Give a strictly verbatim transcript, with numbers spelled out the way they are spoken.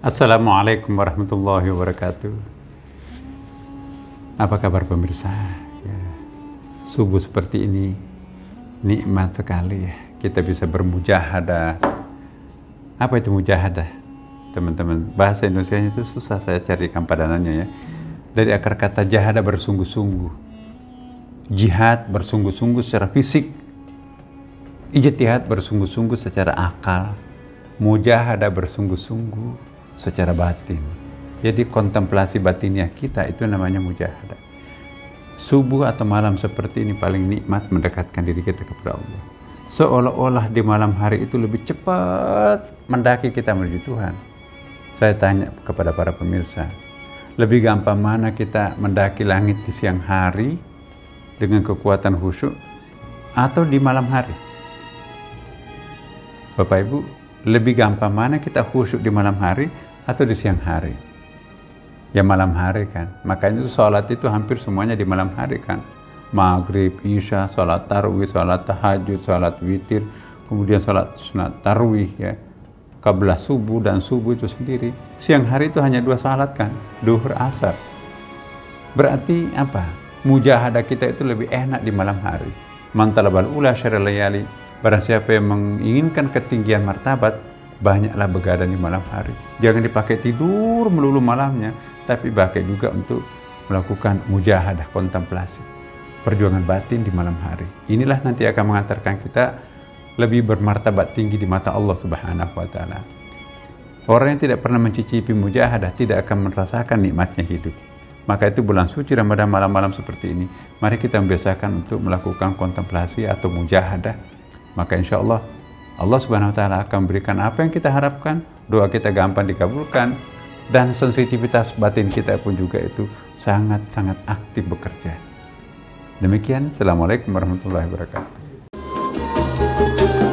Assalamualaikum warahmatullahi wabarakatuh. Apa kabar pemirsa? Ya, subuh seperti ini nikmat sekali ya. Kita bisa bermujahadah. Apa itu mujahadah? Teman-teman, bahasa Indonesianya itu susah saya cari kampadanannya ya. Dari akar kata jahada bersungguh-sungguh. Jihad bersungguh-sungguh secara fisik. Ijtihad bersungguh-sungguh secara akal. Mujahadah bersungguh-sungguh secara batin. Jadi kontemplasi batiniah kita itu namanya mujahadah. Subuh atau malam seperti ini paling nikmat mendekatkan diri kita kepada Allah. Seolah-olah di malam hari itu lebih cepat mendaki kita menuju Tuhan. Saya tanya kepada para pemirsa, lebih gampang mana kita mendaki langit di siang hari dengan kekuatan khusyuk atau di malam hari? Bapak Ibu, lebih gampang mana kita khusyuk di malam hari atau di siang hari? Ya malam hari kan. Makanya itu sholat itu hampir semuanya di malam hari kan. Maghrib, isya, sholat tarwih, sholat tahajud, sholat witir, kemudian sholat sunat tarwih ya. Qabla subuh dan subuh itu sendiri. Siang hari itu hanya dua sholat kan. Duhur, asar. Berarti apa? Mujahadah kita itu lebih enak di malam hari. Mantala bal'ullah syaril layali. Barang siapa yang menginginkan ketinggian martabat, banyaklah begadang di malam hari. Jangan dipakai tidur melulu malamnya, tapi pakai juga untuk melakukan mujahadah kontemplasi. Perjuangan batin di malam hari. Inilah nanti akan mengantarkan kita lebih bermartabat tinggi di mata Allah Subhanahu wa Ta'ala. Orang yang tidak pernah mencicipi mujahadah tidak akan merasakan nikmatnya hidup. Maka itu bulan suci Ramadan malam-malam seperti ini, mari kita membiasakan untuk melakukan kontemplasi atau mujahadah. Maka insya Allah, Allah Subhanahu wa Ta'ala akan memberikan apa yang kita harapkan, doa kita gampang dikabulkan, dan sensitivitas batin kita pun juga itu sangat-sangat aktif bekerja. Demikian, Assalamualaikum warahmatullahi wabarakatuh.